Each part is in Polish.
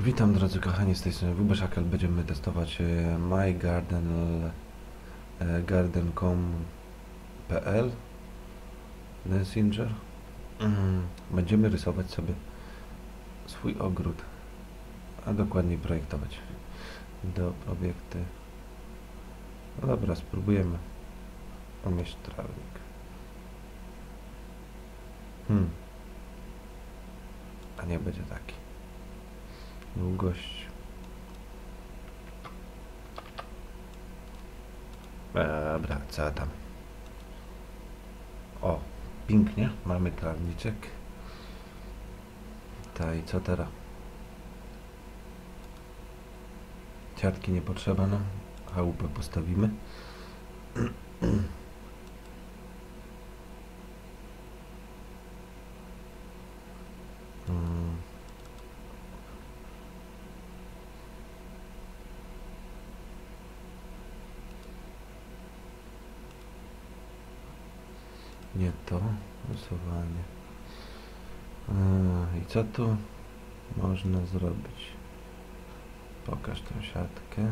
Witam drodzy kochani, z tej strony WB Shackle. Będziemy testować mygarden.garden.com.pl Messenger. Będziemy rysować sobie swój ogród, a dokładniej projektować. Do obiekty. No dobra, spróbujemy umieść trawnik. A nie będzie taki. Długość. Dobra, co tam? O, pięknie, mamy trawniczek. Ta i co teraz? Siatki nie potrzeba nam, chałupę postawimy. Nie to, rysowanie. I co tu można zrobić? Pokaż tą siatkę.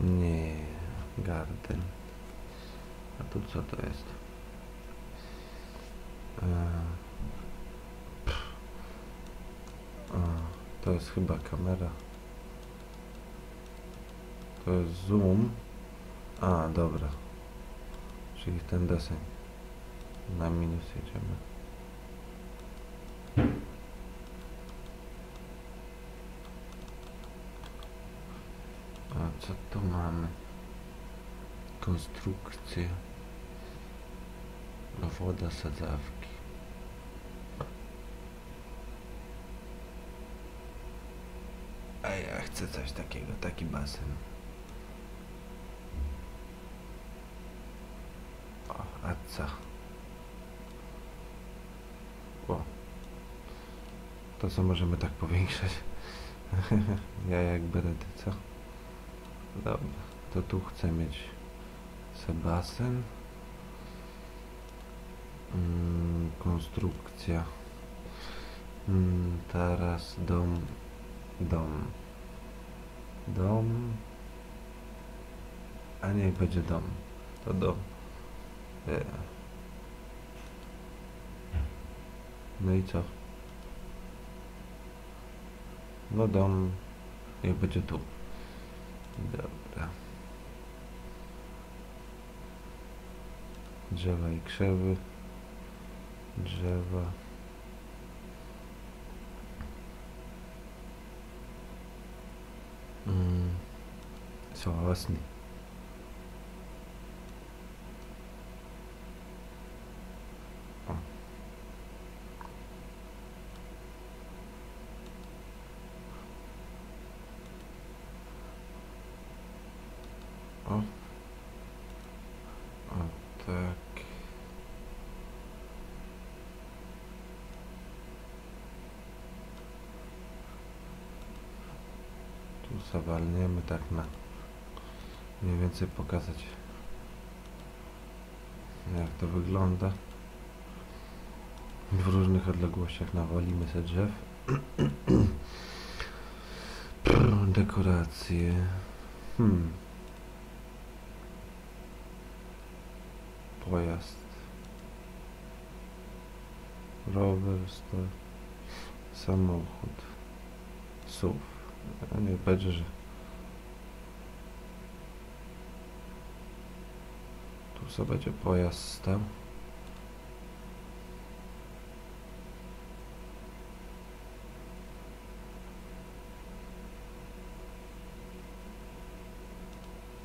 Nie, garden. A tu co to jest? To jest chyba kamera. To jest zoom. A, dobra. Czyli ten deseń. Na minus jedziemy. A co tu mamy? Konstrukcje. Woda, sadzawki. A ja chcę coś takiego, taki basen. O, a co? O. To co możemy tak powiększać? Ja jak berety, co? Dobra, to tu chcę mieć basen. Konstrukcja. Teraz dom, a niech będzie dom, to dom. No i co? No dom, niech będzie tu. Dobra. Drzewa i krzewy. Drzewa. Sosny. O. O. O tak. Zawalniemy tak na mniej więcej pokazać jak to wygląda w różnych odległościach. Nawalimy sobie drzew. Dekoracje. Pojazd, rower, samochód, SUV. A nie będzie, że tu sobie będzie pojazd stał.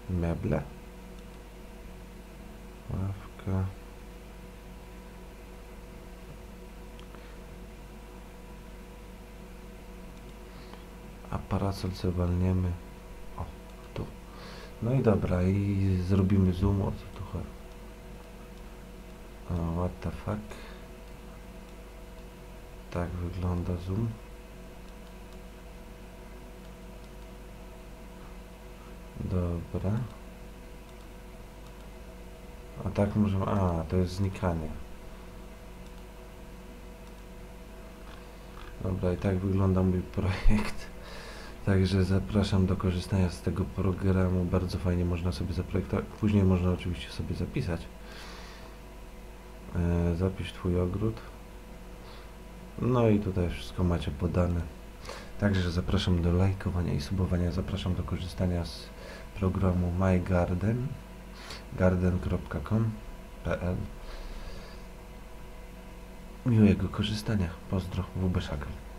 Meble, ławka. Parasol sobie walniemy. O, tu. No i dobra, i zrobimy zoom. O co tu chodzi? What the fuck? Tak wygląda zoom. Dobra. A tak możemy... A, to jest znikanie. Dobra, i tak wygląda mój projekt. Także zapraszam do korzystania z tego programu. Bardzo fajnie można sobie zaprojektować. Później można oczywiście sobie zapisać. Zapisz twój ogród. No i tutaj wszystko macie podane. Także zapraszam do lajkowania i subowania. Zapraszam do korzystania z programu mygarden.garden.com.pl. Miłego korzystania. Pozdro, WB Shackle.